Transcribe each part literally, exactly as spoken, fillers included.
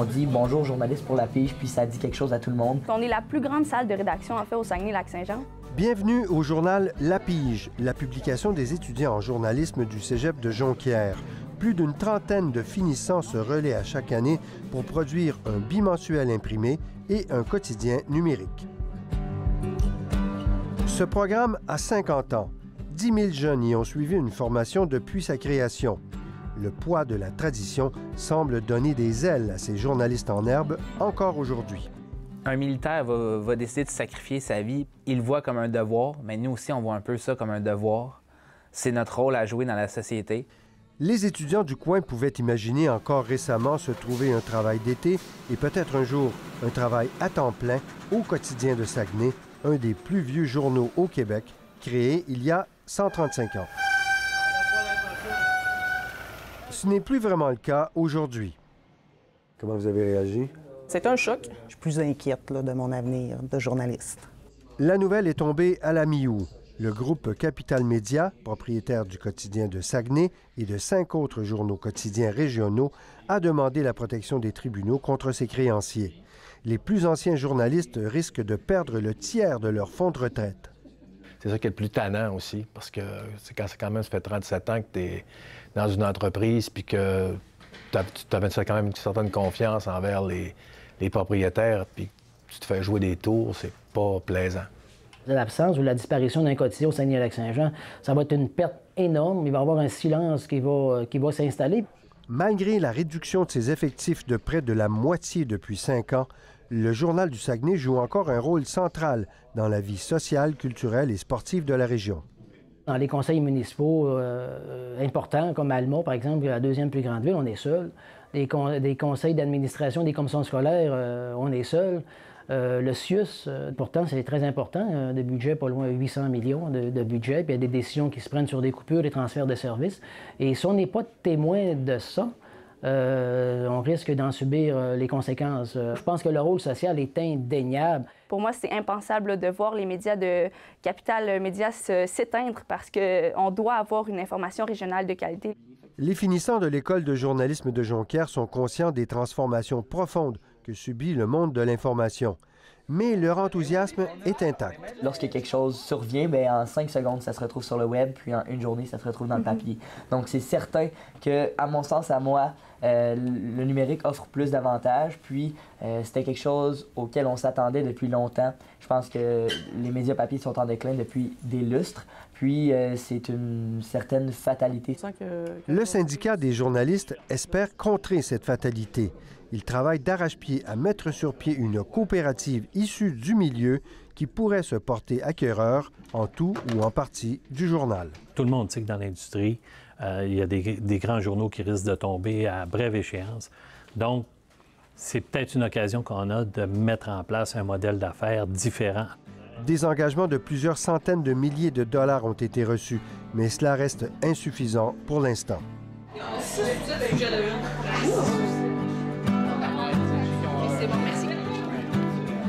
on dit « Bonjour, journaliste pour La Pige », puis ça dit quelque chose à tout le monde. On est la plus grande salle de rédaction, en fait, au Saguenay-Lac-Saint-Jean. Bienvenue au journal La Pige, la publication des étudiants en journalisme du cégep de Jonquière. Plus d'une trentaine de finissants se relaient à chaque année pour produire un bimensuel imprimé et un quotidien numérique. Ce programme a cinquante ans. dix mille jeunes y ont suivi une formation depuis sa création. Le poids de la tradition semble donner des ailes à ces journalistes en herbe encore aujourd'hui. Un militaire va, va décider de sacrifier sa vie. Il le voit comme un devoir, mais nous aussi, on voit un peu ça comme un devoir. C'est notre rôle à jouer dans la société. Les étudiants du coin pouvaient imaginer encore récemment se trouver un travail d'été et peut-être un jour un travail à temps plein au quotidien de Saguenay, un des plus vieux journaux au Québec, créé il y a cent trente-cinq ans. Ce n'est plus vraiment le cas aujourd'hui. Comment vous avez réagi? C'est un choc. Je suis plus inquiète là, de mon avenir de journaliste. La nouvelle est tombée à la mi-août. Le groupe Capital Média, propriétaire du quotidien de Saguenay et de cinq autres journaux quotidiens régionaux, a demandé la protection des tribunaux contre ses créanciers. Les plus anciens journalistes risquent de perdre le tiers de leur fonds de retraite. C'est ça qui est le plus tannant aussi, parce que c'est quand, quand même ça fait trente-sept ans que tu es dans une entreprise puis que tu as, as quand même une certaine confiance envers les, les propriétaires puis tu te fais jouer des tours, c'est pas plaisant. L'absence ou la disparition d'un quotidien au Saguenay-Lac-Saint-Jean, ça va être une perte énorme. Il va y avoir un silence qui va, qui va s'installer. Malgré la réduction de ses effectifs de près de la moitié depuis cinq ans, le Journal du Saguenay joue encore un rôle central dans la vie sociale, culturelle et sportive de la région. Dans les conseils municipaux euh, importants, comme Alma, par exemple, la deuxième plus grande ville, on est seul. Des, con des conseils d'administration, des commissions scolaires, euh, on est seul. Euh, le C I U S, euh, pourtant, c'est très important, euh, de budget pas loin de huit cents millions de, de budget, puis il y a des décisions qui se prennent sur des coupures, des transferts de services. Et si on n'est pas témoin de ça, euh, on risque d'en subir euh, les conséquences. Euh, je pense que le rôle social est indéniable. Pour moi, c'est impensable là, de voir les médias de Capital Média s'éteindre parce qu'on doit avoir une information régionale de qualité. Les finissants de l'École de journalisme de Jonquière sont conscients des transformations profondes que subit le monde de l'information. Mais leur enthousiasme est intact. Lorsque quelque chose survient, bien, en cinq secondes, ça se retrouve sur le web, puis en une journée, ça se retrouve dans le papier. Donc, c'est certain que, à mon sens, à moi, euh, le numérique offre plus d'avantages, puis euh, c'était quelque chose auquel on s'attendait depuis longtemps. Je pense que les médias papier sont en déclin depuis des lustres, puis euh, c'est une certaine fatalité. Le syndicat des journalistes espère contrer cette fatalité. Il travaille d'arrache-pied à mettre sur pied une coopérative issue du milieu qui pourrait se porter acquéreur en tout ou en partie du journal. Tout le monde sait que dans l'industrie, euh, il y a des, des grands journaux qui risquent de tomber à brève échéance. Donc, c'est peut-être une occasion qu'on a de mettre en place un modèle d'affaires différent. Des engagements de plusieurs centaines de milliers de dollars ont été reçus, mais cela reste insuffisant pour l'instant.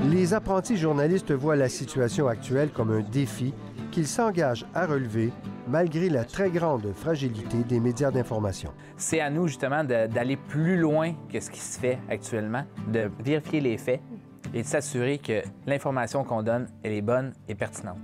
Les apprentis journalistes voient la situation actuelle comme un défi qu'ils s'engagent à relever malgré la très grande fragilité des médias d'information. C'est à nous, justement, d'aller plus loin que ce qui se fait actuellement, de vérifier les faits et de s'assurer que l'information qu'on donne, elle est bonne et pertinente.